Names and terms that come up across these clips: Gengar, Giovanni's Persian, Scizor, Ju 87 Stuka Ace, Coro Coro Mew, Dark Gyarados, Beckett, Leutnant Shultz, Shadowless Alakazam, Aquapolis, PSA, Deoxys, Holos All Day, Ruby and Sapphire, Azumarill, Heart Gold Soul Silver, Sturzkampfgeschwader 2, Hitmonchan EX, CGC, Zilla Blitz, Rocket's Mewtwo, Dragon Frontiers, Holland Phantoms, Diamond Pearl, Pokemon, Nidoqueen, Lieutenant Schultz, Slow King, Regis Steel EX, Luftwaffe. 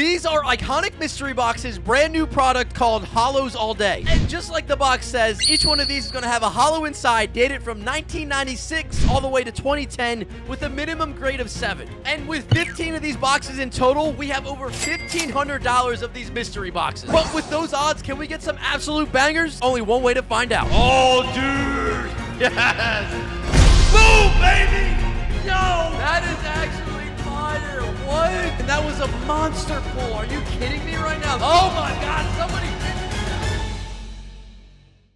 These are iconic mystery boxes, brand new product called Holos All Day. And just like the box says, each one of these is going to have a holo inside, dated from 1996 all the way to 2010 with a minimum grade of 7. And with 15 of these boxes in total, we have over $1,500 of these mystery boxes. But with those odds, can we get some absolute bangers? Only one way to find out. Oh, dude. Yes. Boom, baby. Yo, that is actually fire. What? And that was a monster pull. Are you kidding me right now? Oh, my God. Somebody did.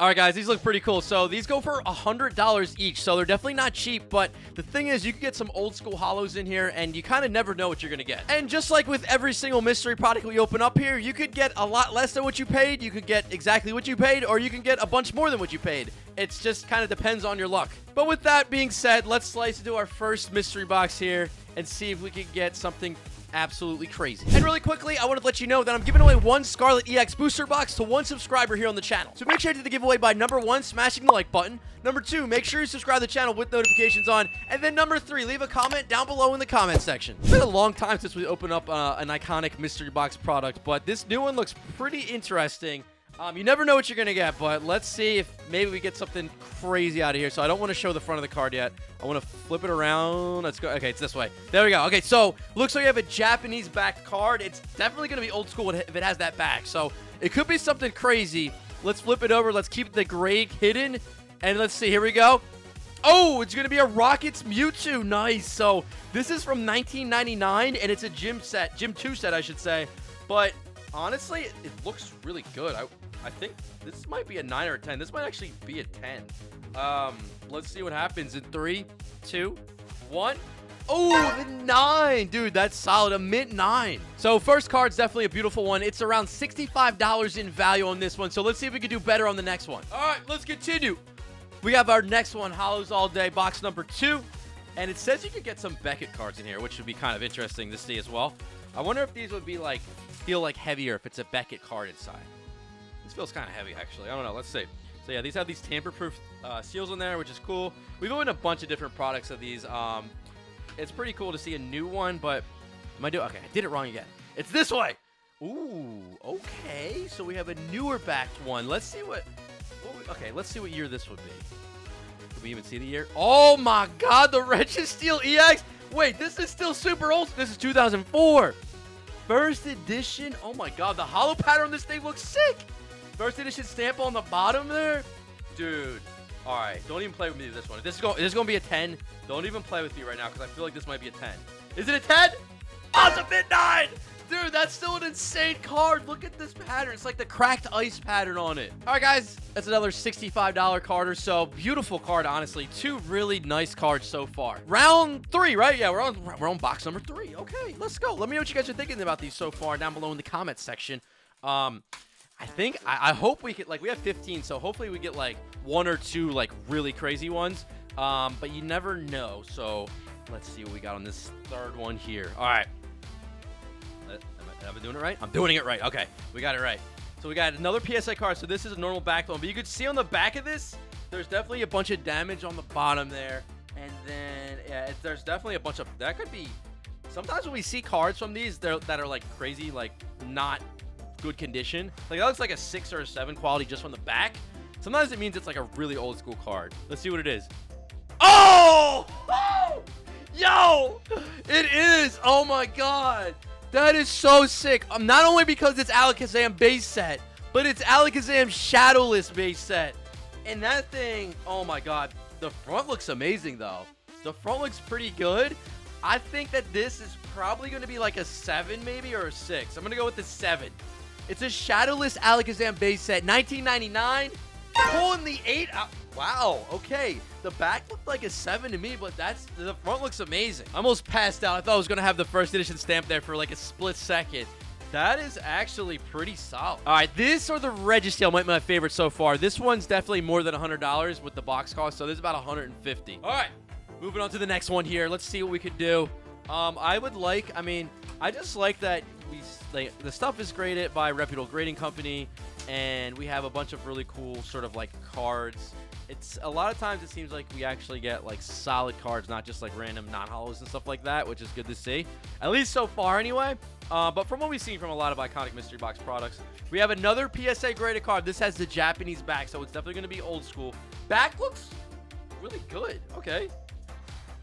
All right, guys, these look pretty cool. So these go for $100 each, so they're definitely not cheap, but the thing is, you can get some old-school holos in here, and you kind of never know what you're going to get. And just like with every single mystery product we open up here, you could get a lot less than what you paid, you could get exactly what you paid, or you can get a bunch more than what you paid. It's just kind of depends on your luck. But with that being said, let's slice into our first mystery box here and see if we can get something absolutely crazy. And really quickly, I want to let you know that I'm giving away one Scarlet EX booster box to one subscriber here on the channel. So make sure you do the giveaway by number 1, smashing the like button. Number 2, make sure you subscribe to the channel with notifications on. And then number 3, leave a comment down below in the comment section. It's been a long time since we opened up an iconic mystery box product, but this new one looks pretty interesting. You never know what you're going to get, but let's see if maybe we get something crazy out of here. So I don't want to show the front of the card yet. I want to flip it around. Let's go. Okay, it's this way. There we go. Okay, so looks like you have a Japanese-backed card. It's definitely going to be old school if it has that back. So it could be something crazy. Let's flip it over. Let's keep the grade hidden. And let's see. Here we go. Oh, it's going to be a Rocket's Mewtwo. Nice. So this is from 1999, and it's a gym set. Gym 2 set, I should say. But honestly, it looks really good. I think this might be a 9 or a 10. This might actually be a 10. Let's see what happens in 3, 2, 1. Oh, the 9. Dude, that's solid. A mint 9. So first card's definitely a beautiful one. It's around $65 in value on this one. So let's see if we can do better on the next one. All right, let's continue. We have our next one, Holos All Day, box number 2. And it says you could get some Beckett cards in here, which would be kind of interesting to see as well. I wonder if these would be like, feel like heavier if it's a Beckett card inside. This feels kind of heavy, actually. I don't know. Let's see. So, yeah, these have these tamper-proof seals on there, which is cool. We've opened a bunch of different products of these. It's pretty cool to see a new one, but am I doing... Okay, I did it wrong again. It's this way. Ooh, okay. So we have a newer-backed one. Let's see let's see what year this would be. Did we even see the year? Oh, my God, the Regis Steel EX. Wait, this is still super old. This is 2004. First edition. Oh, my God, the holo pattern on this thing looks sick. First edition stamp on the bottom there. Dude. All right. Don't even play with me with this one. This is going to be a 10. Don't even play with me right now because I feel like this might be a 10. Is it a 10? Oh, it's a mid 9. Dude, that's still an insane card. Look at this pattern. It's like the cracked ice pattern on it. All right, guys. That's another $65 card or so. Beautiful card, honestly. Two really nice cards so far. Round 3, right? Yeah, we're on box number 3. Okay, let's go. Let me know what you guys are thinking about these so far down below in the comments section. I think, I hope we could, like, we have 15, so hopefully we get, like, 1 or 2, like, really crazy ones. But you never know, so let's see what we got on this third one here. All right. Am I doing it right? I'm doing it right. Okay, we got it right. So we got another PSI card, so this is a normal back one. But you could see on the back of this, there's definitely a bunch of damage on the bottom there. And then, yeah, there's definitely a bunch of, that could be, sometimes when we see cards from these that are, like, crazy, like, not good condition, like that looks like a 6 or a 7 quality just from the back. Sometimes it means it's like a really old school card. Let's see what it is. Oh! Oh! Yo! It is! Oh my God! That is so sick. Not only because it's Alakazam base set, but it's Alakazam Shadowless base set. And that thing, oh my God. The front looks amazing though. The front looks pretty good. I think that this is probably going to be like a 7 maybe or a 6. I'm going to go with the 7. It's a Shadowless Alakazam base set, 1999. Pulling the 8 out. Wow, okay. The back looked like a 7 to me, but the front looks amazing. I almost passed out. I thought I was going to have the first edition stamp there for like a split second. That is actually pretty solid. All right, this or the Regis Steel might be my favorite so far. This one's definitely more than $100 with the box cost, so this is about $150. All right, moving on to the next one here. Let's see what we could do. I just like that the stuff is graded by a reputable grading company, and we have a bunch of really cool sort of like cards. it's a lot of times it seems like we actually get like solid cards, not just like random non-holos and stuff like that, which is good to see, at least so far anyway. But from what we've seen from a lot of iconic mystery box products, we have another PSA graded card. This has the Japanese back, so it's definitely going to be old school. Back looks really good. Okay.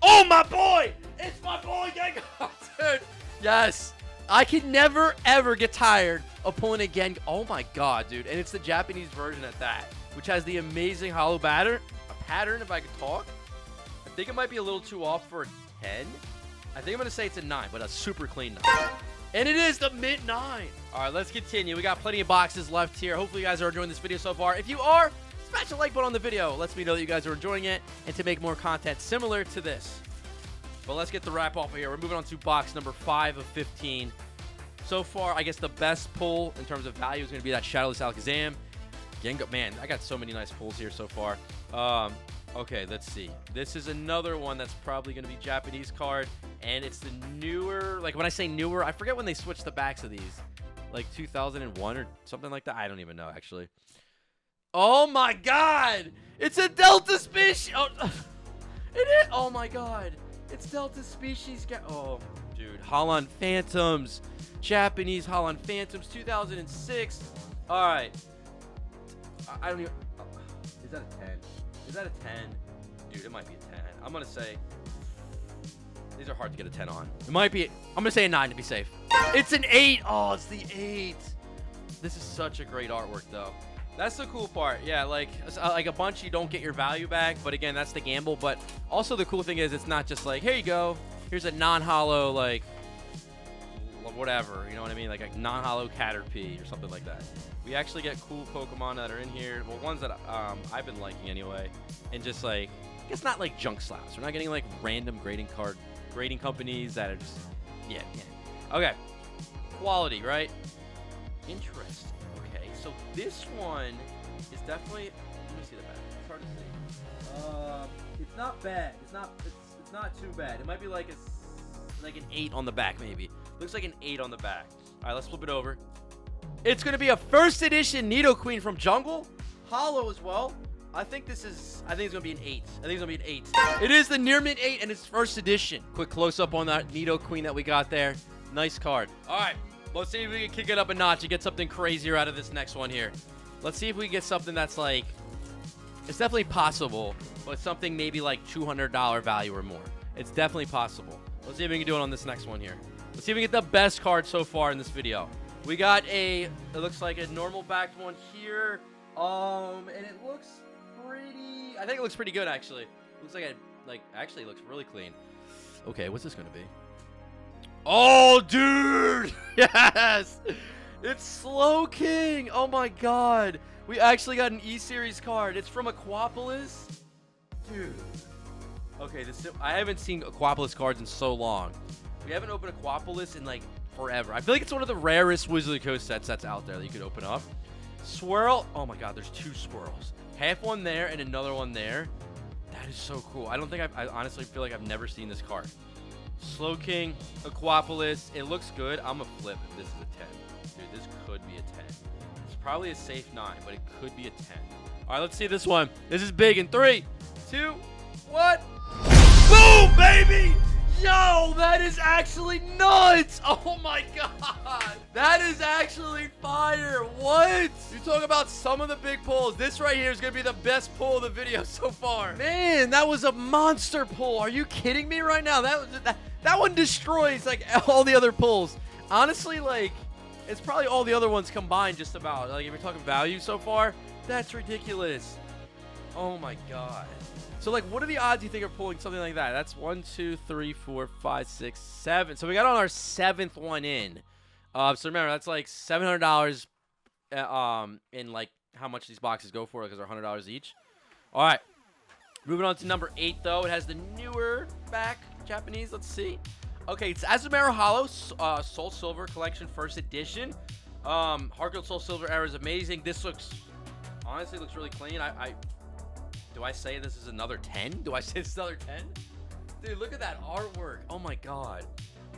Oh, my boy! It's my boy, Gengar, dude. Yes. I can never, ever get tired of pulling a Gengar. Oh, my God, dude. And it's the Japanese version at that, which has the amazing hollow pattern, if I could talk. I think it might be a little too off for a 10. I think I'm going to say it's a 9, but a super clean 9. And it is the mint 9. All right, let's continue. We got plenty of boxes left here. Hopefully, you guys are enjoying this video so far. If you are, smash the like button on the video. It lets me know that you guys are enjoying it and to make more content similar to this. But let's get the wrap off of here. We're moving on to box number 5 of 15. So far, I guess the best pull in terms of value is going to be that Shadowless Alakazam. Gengar, man, I got so many nice pulls here so far. Okay, let's see. This is another one that's probably going to be Japanese card. And it's the newer, like when I say newer, I forget when they switched the backs of these. Like 2001 or something like that. I don't even know, actually. Oh, my God. It's a Delta species. Oh, it is. Oh, my God. It's Delta species. Oh, dude. Holland Phantoms. Japanese Holland Phantoms. 2006. All right. I don't even. Oh, is that a 10? Is that a 10? Dude, it might be a 10. I'm going to say. These are hard to get a 10 on. It might be, I'm going to say a 9 to be safe. It's an 8. Oh, it's the 8. This is such a great artwork, though. That's the cool part. Yeah, like a bunch, you don't get your value back. But again, that's the gamble. But also the cool thing is it's not just like, here you go. Here's a non-holo, like, whatever. You know what I mean? Like a non-holo Caterpie or something like that. We actually get cool Pokemon that are in here. Well, ones that I've been liking anyway. And just like, it's not like junk slots. We're not getting like random grading card. Grading companies that are just, yeah. Okay, quality, right? Interesting. Okay, so this one is definitely. Let me see the back. It's hard to see. It's not bad. It's not too bad. It might be like a an 8 on the back, maybe. Looks like an 8 on the back. All right, let's flip it over. It's gonna be a first edition Nidoqueen from Jungle, hollow as well. I think it's going to be an 8. I think it's going to be an 8. It is the near mint 8 and it's first edition. Quick close-up on that Nidoqueen that we got there. Nice card. All right. Let's see if we can kick it up a notch and get something crazier out of this next one here. Let's see if we can get something that's like... It's definitely possible, but something maybe like $200 value or more. It's definitely possible. Let's see if we can do it on this next one here. Let's see if we can get the best card so far in this video. We got a... It looks like a normal-backed one here. And it looks... I think it looks pretty good, actually. Looks like actually looks really clean. Okay, what's this gonna be? Oh, dude! Yes! It's Slow King! Oh my God! We actually got an E-Series card. It's from Aquapolis. Dude. Okay, I haven't seen Aquapolis cards in so long. We haven't opened Aquapolis in, like, forever. I feel like it's one of the rarest Wizzlycoast sets that's out there that you could open up. Swirl. Oh my God, there's 2 swirls. Half one there and another one there. That is so cool. I don't think I honestly feel like I've never seen this card. Slow King, Aquapolis. It looks good. I'm a flip if this is a 10. Dude, this could be a 10. It's probably a safe 9, but it could be a 10. All right, let's see this one. This is big in 3, 2, 1. Boom, baby! Yo, that is actually nuts! Oh my God! That is actually fire! What? You talk about some of the big pulls. This right here is gonna be the best pull of the video so far. Man, that was a monster pull. Are you kidding me right now? That one destroys like all the other pulls. Honestly, like it's probably all the other ones combined just about. Like if you're talking value so far, that's ridiculous. Oh my God. So, like, what are the odds you think of pulling something like that? That's 1, 2, 3, 4, 5, 6, 7. So we got on our 7th one in. So remember, that's like $700 in, like, how much these boxes go for because they're $100 each. All right. Moving on to number 8, though. It has the newer back Japanese. Let's see. Okay, it's Azumarill Hollow Soul Silver Collection 1st Edition. Heart Gold Soul Silver era is amazing. This looks, honestly, looks really clean. Do I say this is another 10? Do I say it's another 10? Dude, look at that artwork. Oh, my God.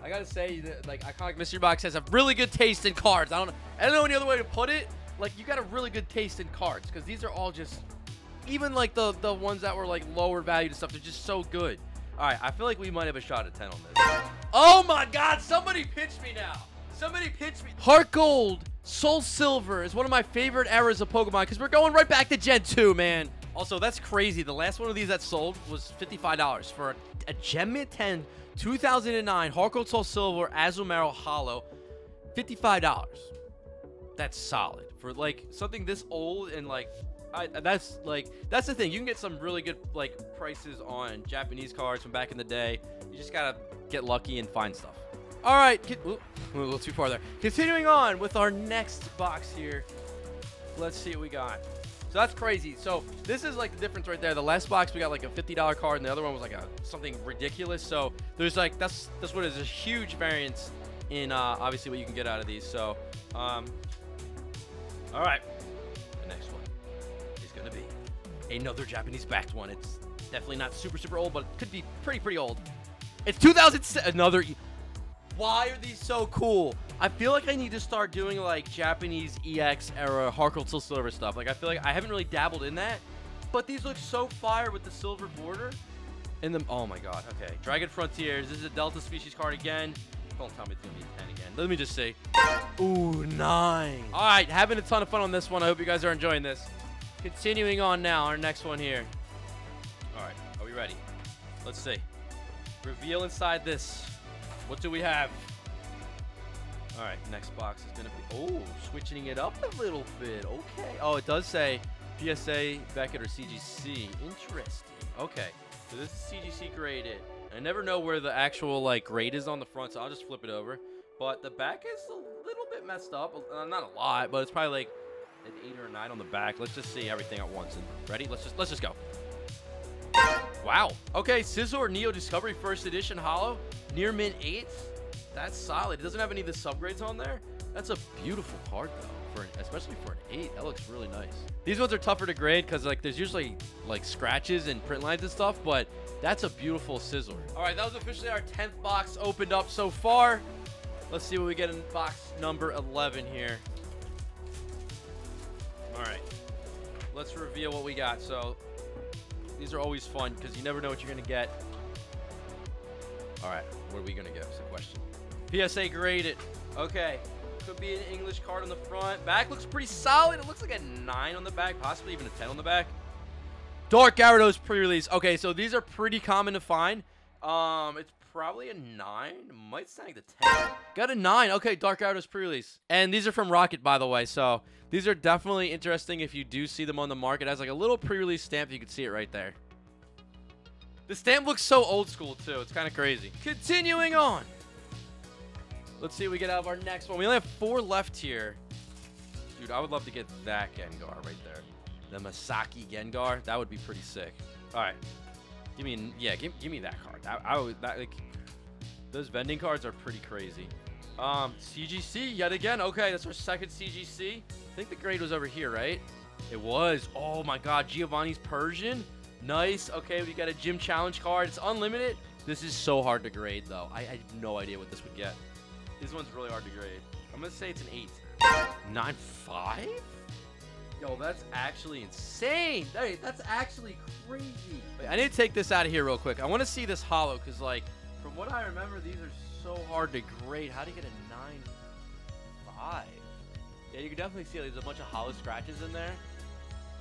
I got to say that, like, Iconic Mystery Box has a really good taste in cards. I don't know any other way to put it. Like, you got a really good taste in cards because these are all just even like the ones that were like lower valued and stuff, they're just so good. All right, I feel like we might have a shot at 10 on this. Oh my God, somebody pitched me now. Somebody pitched me. Heart Gold Soul Silver is one of my favorite eras of Pokemon because we're going right back to Gen 2, man. Also, that's crazy. The last one of these that sold was $55 for a Gen Mint 10 2009 Heart Gold Soul Silver Azumarill Hollow. $55. That's solid for like something this old, and like that's like, that's the thing, you can get some really good like prices on Japanese cards from back in the day. You just gotta get lucky and find stuff. All right, a little too far there. Continuing on with our next box here, let's see what we got. So that's crazy. So this is like the difference right there. The last box we got like a $50 card, and the other one was like a something ridiculous. So there's like that's what it is, a huge variance in obviously what you can get out of these. So all right, the next one is gonna be another Japanese backed one. It's definitely not super old, but it could be pretty old. It's 2006. Another. Why are these so cool? I feel like I need to start doing like Japanese EX era Heart Gold Soul Silver stuff. Like I feel like I haven't really dabbled in that, but these look so fire with the silver border and the, oh my God. Okay, Dragon Frontiers. This is a Delta species card again. Don't tell me it's gonna be 10 again. Let me just see. Ooh, 9. All right, having a ton of fun on this one. I hope you guys are enjoying this. Continuing on now, our next one here. All right, are we ready? Let's see. Reveal inside this. What do we have? All right, next box is gonna be, oh, switching it up a little bit. Okay. Oh, it does say PSA, Beckett, or CGC. Interesting. Okay, so this is CGC graded. I never know where the actual like grade is on the front, so I'll just flip it over. But the back is a little bit messed up. Not a lot, but it's probably like an 8 or a 9 on the back. Let's just see everything at once. And ready? Let's just go. Wow. Okay, Scizor Neo Discovery First Edition Hollow, near mint 8. That's solid. It doesn't have any of the subgrades on there. That's a beautiful card though, for especially for an 8. That looks really nice. These ones are tougher to grade because like there's usually like scratches and print lines and stuff, but that's a beautiful Scizor. All right, that was officially our 10th box opened up so far. Let's see what we get in box number 11 here. All right, let's reveal what we got. So these are always fun because you never know what you're gonna get. All right, what are we gonna get? That's the question. PSA graded. Okay, could be an English card on the front. Back looks pretty solid. It looks like a 9 on the back, possibly even a 10 on the back. Dark Gyarados pre-release. Okay, so these are pretty common to find. It's probably a 9. It might snag the 10. Got a 9. Okay, Dark Gyarados pre-release. And these are from Rocket, by the way. So these are definitely interesting if you do see them on the market. It has like a little pre-release stamp. You can see it right there. The stamp looks so old school too. It's kind of crazy. Continuing on. Let's see what we get out of our next one. We only have 4 left here. Dude, I would love to get that Gengar right there. The Masaki Gengar. That would be pretty sick. All right. Give me, yeah, give me that card. I would, like, those vending cards are pretty crazy. CGC yet again. Okay, that's our second CGC. I think the grade was over here, right? It was. Oh, my God. Giovanni's Persian. Nice. Okay, we got a gym challenge card. It's unlimited. This is so hard to grade, though. I had no idea what this would get. This one's really hard to grade. I'm gonna say it's an 8. 9.5? Yo, that's actually insane. Hey, that's actually crazy. Wait, I need to take this out of here real quick. I want to see this hollow because, like, from what I remember, these are so hard to grade. How do you get a 9.5? Yeah, you can definitely see there's a bunch of hollow scratches in there.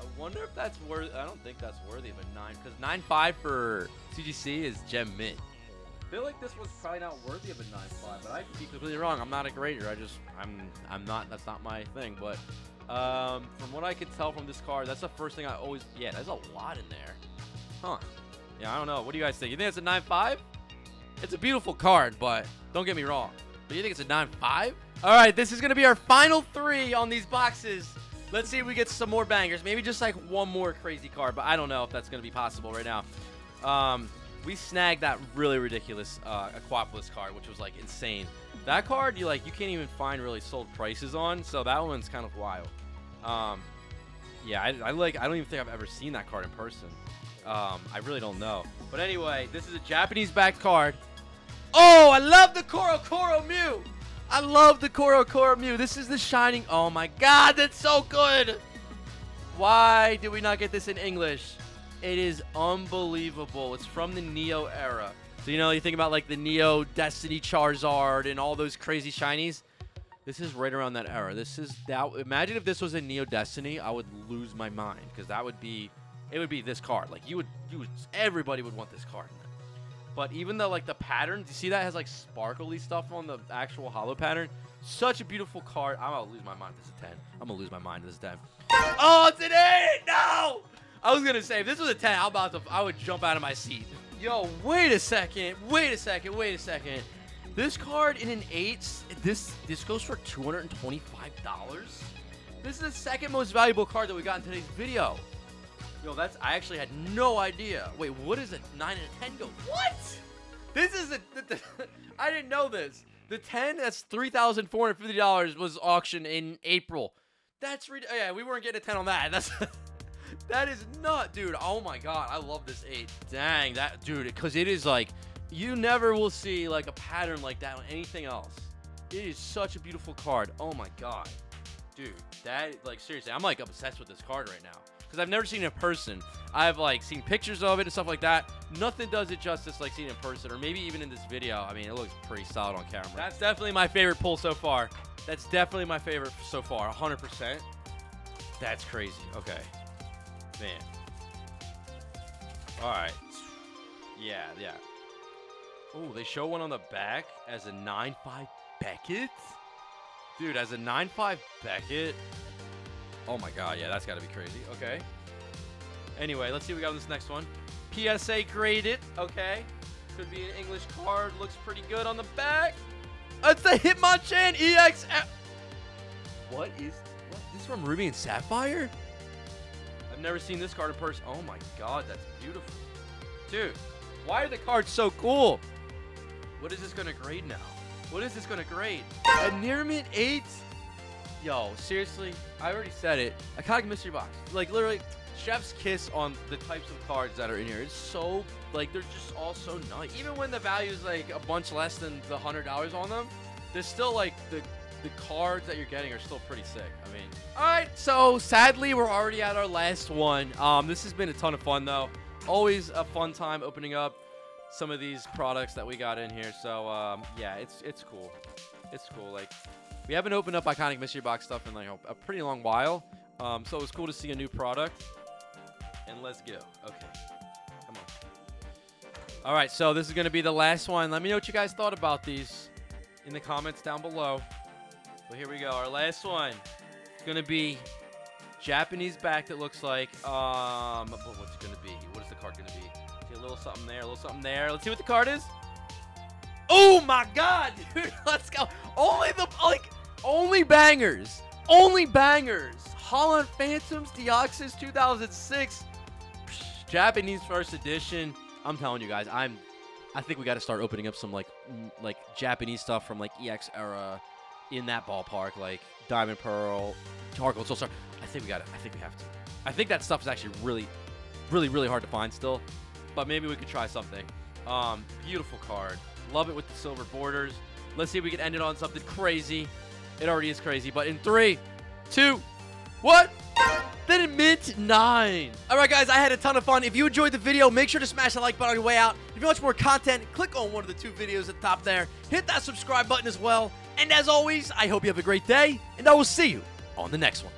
I wonder if that's worth. I don't think that's worthy of a 9 because 9.5 for CGC is gem mint. I feel like this one's probably not worthy of a 9.5, but I could be completely wrong. I'm not a grader. I'm not, that's not my thing. But from what I could tell from this card, that's the first thing I always, yeah, there's a lot in there. Huh. Yeah, I don't know. What do you guys think? You think it's a 9.5? It's a beautiful card, but don't get me wrong. But you think it's a 9.5? All right, this is going to be our final 3 on these boxes. Let's see if we get some more bangers. Maybe just like one more crazy card, but I don't know if that's going to be possible right now. We snagged that really ridiculous Aquapolis card, which was like insane. That card you can't even find really sold prices on, so that one's kind of wild. Yeah, I don't even think I've ever seen that card in person. I really don't know. But anyway, this is a Japanese-backed card. Oh, I love the Coro Coro Mew. I love the Coro Coro Mew. This is the shining. Oh my God, that's so good. Why did we not get this in English? It is unbelievable. It's from the Neo era. So, you know, you think about like the Neo Destiny Charizard and all those crazy shinies. This is right around that era. This is that. Imagine if this was in Neo Destiny, I would lose my mind, because that would be, it would be this card. Like you would, everybody would want this card. But even though like the pattern, you see that has like sparkly stuff on the actual holo pattern. Such a beautiful card. I'm gonna lose my mind. This is 10. I'm gonna lose my mind. This is 10. Oh, it's an 8! No! I was gonna say if this was a 10, I would jump out of my seat. Yo, wait a second. Wait a second. Wait a second. This card in an 8. This goes for $225. This is the second most valuable card that we got in today's video. Yo, that's, I actually had no idea. Wait, what is a 9 and a 10 go? What? This is a, I didn't know this. The 10, that's $3,450, was auctioned in April. That's, yeah, we weren't getting a 10 on that. That's, that is not, dude. Oh my God, I love this 8. Dang, that, dude, cause it is like, you never will see like a pattern like that on anything else. It is such a beautiful card. Oh my God, dude, that, like seriously, I'm like obsessed with this card right now. Because I've never seen it in person. I've like seen pictures of it and stuff like that. Nothing does it justice like seeing it in person, or maybe even in this video. I mean, it looks pretty solid on camera. That's definitely my favorite pull so far. That's definitely my favorite so far, 100%. That's crazy. Okay, man. All right. Yeah, yeah. Oh, they show one on the back as a 9-5 Beckett? Dude, as a 9-5 Beckett? Oh my God, yeah, that's got to be crazy. Okay. Anyway, let's see what we got on this next one. PSA graded. Okay. Could be an English card. Looks pretty good on the back. It's the Hitmonchan EX. What is what? This is from Ruby and Sapphire? I've never seen this card in person. Oh my God, that's beautiful. Dude, why are the cards so cool? What is this going to grade now? What is this going to grade? A Nearmint 8? Yo, seriously, I already said it. A Cosmic Mystery Box. Like, literally, chef's kiss on the types of cards that are in here. It's so, like, they're just all so nice. Even when the value is, like, a bunch less than the $100 on them, there's still, like, the cards that you're getting are still pretty sick. I mean, all right, so, sadly, we're already at our last one. This has been a ton of fun, though. Always a fun time opening up some of these products that we got in here. So, yeah, it's cool. It's cool, like... We haven't opened up Iconic Mystery Box stuff in like a pretty long while, so it was cool to see a new product. And let's go. Okay, come on. All right, so this is going to be the last one. Let me know what you guys thought about these in the comments down below. Well, here we go. Our last one. It's going to be Japanese back. That looks like. What's it going to be? What is the card going to be? See a little something there, a little something there. Let's see what the card is. Oh my God, dude! Let's go. Only bangers. Only bangers. Holland Phantoms, Deoxys 2006, Japanese first edition. I'm telling you guys, I think we got to start opening up some like Japanese stuff from like EX era, in that ballpark, like Diamond Pearl, Heart Gold Soul Silver. I think we have to. I think that stuff is actually really, really, really hard to find still, but maybe we could try something. Beautiful card. Love it with the silver borders. Let's see if we can end it on something crazy. It already is crazy, but in 3, 2, 1. Then in mint 9. All right, guys, I had a ton of fun. If you enjoyed the video, make sure to smash that like button on your way out. If you want more content, click on one of the 2 videos at the top there. Hit that subscribe button as well. And as always, I hope you have a great day, and I will see you on the next one.